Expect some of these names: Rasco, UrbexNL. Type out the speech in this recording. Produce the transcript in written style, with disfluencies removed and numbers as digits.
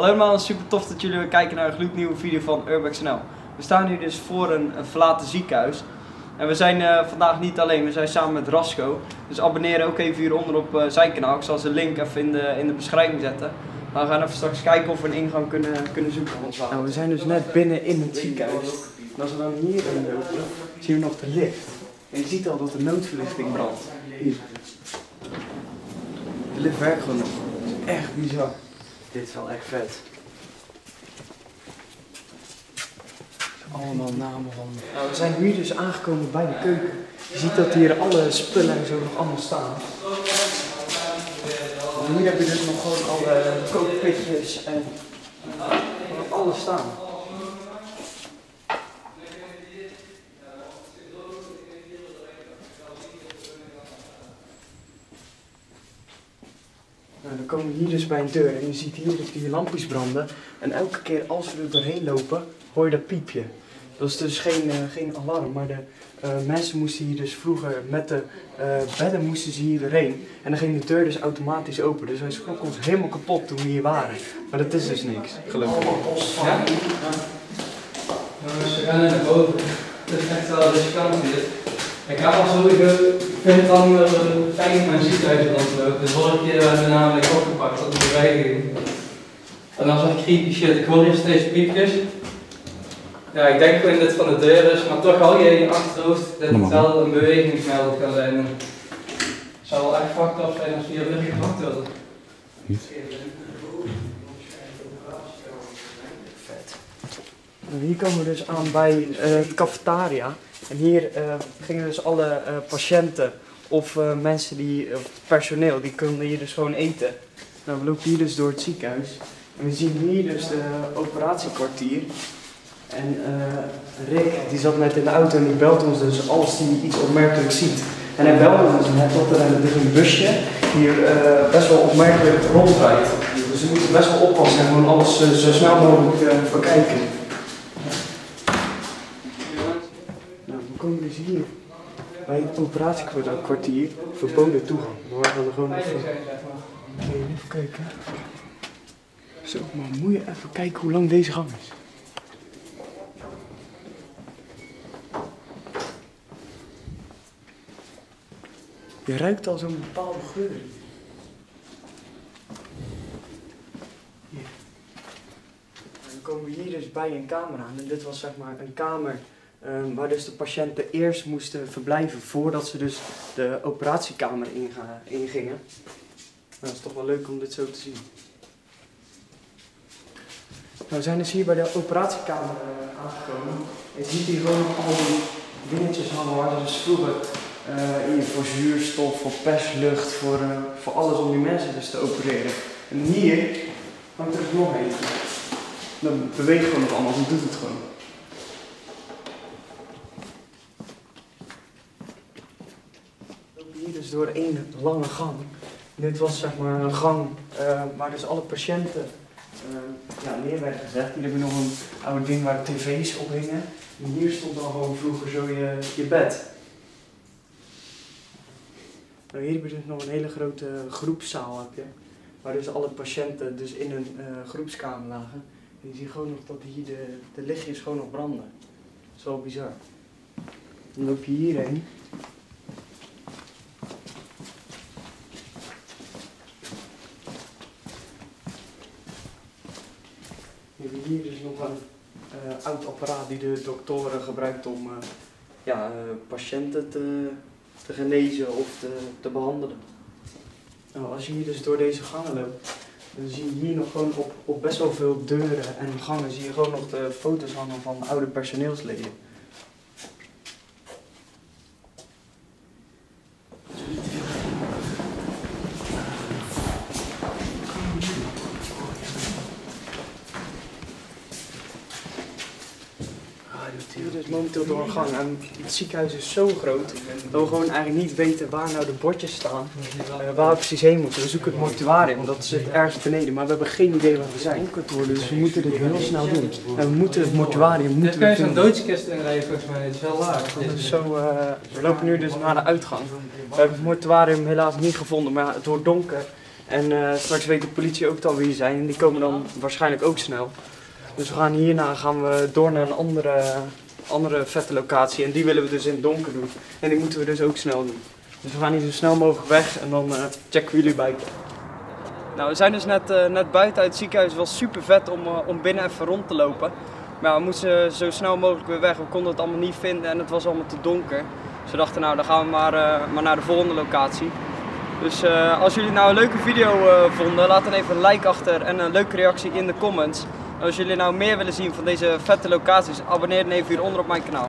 Hallo allemaal, super tof dat jullie weer kijken naar een gloednieuwe video van UrbexNL. We staan hier dus voor een verlaten ziekenhuis. En we zijn vandaag niet alleen, we zijn samen met Rasco. Dus abonneer ook even hieronder op zijn kanaal. Ik zal zijn link even in de beschrijving zetten. Maar we gaan even straks kijken of we een ingang kunnen zoeken. Nou, we zijn dus net binnen in het ziekenhuis. En als we dan hierin lopen, zien we nog de lift. En je ziet al dat de noodverlichting brandt. Hier. De lift werkt gewoon nog. Dat is echt bizar. Dit is wel echt vet. Allemaal namen van. Nou, we zijn nu dus aangekomen bij de keuken. Je ziet dat hier alle spullen en zo nog allemaal staan. En hier heb je dus nog gewoon alle kookpitjes en alles staan. Nou, dan komen we hier dus bij een deur en je ziet hier dat die lampjes branden. En elke keer als we er doorheen lopen, hoor je dat piepje. Dat is dus geen alarm, maar de mensen moesten hier dus vroeger met de bedden moesten ze hier doorheen. En dan ging de deur dus automatisch open, dus wij schrokken ons helemaal kapot toen we hier waren. Maar dat is dus niks, gelukkig. Ja? Dus we gaan naar boven. Dat is echt wel riskant hier. Ik ga wel sowieso, vind het dan fijn om mijn ziekenhuis rondlopen. Dus vorige keer hebben we namelijk opgepakt dat we erbij ging. En als wat creepy shit, ik hoor hier steeds piepjes. Ja, ik denk gewoon dat het van de deur is, maar toch hou je in je achterhoofd dat het wel een bewegingsmelder kan zijn. En het zou wel echt fucked up zijn als we hier weer gepakt worden. Vet. En hier komen we dus aan bij de cafetaria. En hier gingen dus alle patiënten of mensen die, personeel, die konden hier dus gewoon eten. Nou, we lopen hier dus door het ziekenhuis. En we zien hier dus de operatiekwartier. En Rick, die zat net in de auto en die belt ons dus als hij iets opmerkelijk ziet. En hij belde ons net dat er dus een busje hier best wel opmerkelijk rondrijdt. Dus we moeten best wel oppassen en gewoon alles zo snel mogelijk bekijken. We komen dus hier bij het operatiekwartier verboden toegang. Maar we gaan er gewoon even kijken. Zo, maar moet je even kijken hoe lang deze gang is. Je ruikt al zo'n bepaalde geur. Hier. En dan komen we hier dus bij een kamer aan. En dit was zeg maar een kamer. Waar dus de patiënten eerst moesten verblijven voordat ze dus de operatiekamer ingingen. Nou, dat is toch wel leuk om dit zo te zien. Nou, we zijn dus hier bij de operatiekamer aangekomen. Je ziet hier gewoon al die dingetjes hangen waar ze dus vroeger hier voor zuurstof, voor perslucht, voor alles om die mensen dus te opereren. En hier hangt er nog een. Dan beweegt gewoon het allemaal, dan doet het gewoon. Dus door één lange gang. Dit was zeg maar een gang waar dus alle patiënten neer werden gezet. Hier heb je nog een oude ding waar tv's op hingen. En hier stond dan gewoon vroeger zo je bed. Nou, hier heb je dus nog een hele grote groepszaal heb je, waar dus alle patiënten dus in een groepskamer lagen. En je ziet gewoon nog dat hier de lichtjes gewoon nog branden. Dat is wel bizar. Dan loop je hierheen. Hier is nog een oud apparaat die de doktoren gebruikt om patiënten te genezen of te behandelen. Nou, als je hier dus door deze gangen loopt, dan zie je hier nog gewoon op best wel veel deuren en gangen zie je gewoon nog de foto's hangen van oude personeelsleden. Hier dus momenteel door een gang en het ziekenhuis is zo groot dat we gewoon eigenlijk niet weten waar nou de bordjes staan en waar we precies heen moeten. We zoeken het mortuarium, want dat zit ergens beneden, maar we hebben geen idee waar we zijn. Dus we moeten dit heel snel doen. En we moeten het mortuarium moeten vinden. Dit kun je zo'n doodskist inrijden volgens mij, dat is wel laag. We lopen nu dus naar de uitgang. We hebben het mortuarium helaas niet gevonden, maar het wordt donker. En straks weet de politie ook dan wie ze zijn en die komen dan waarschijnlijk ook snel. Dus we gaan hierna door naar een andere vette locatie en die willen we dus in het donker doen. En die moeten we dus ook snel doen. Dus we gaan hier zo snel mogelijk weg en dan checken we jullie bij. Nou, we zijn dus net buiten uit het ziekenhuis. Het was super vet om binnen even rond te lopen. Maar ja, we moesten zo snel mogelijk weer weg. We konden het allemaal niet vinden en het was allemaal te donker. Dus we dachten, nou dan gaan we maar naar de volgende locatie. Dus als jullie nou een leuke video vonden, laat dan even een like achter en een leuke reactie in de comments. En als jullie nou meer willen zien van deze vette locaties, abonneer dan even hieronder op mijn kanaal.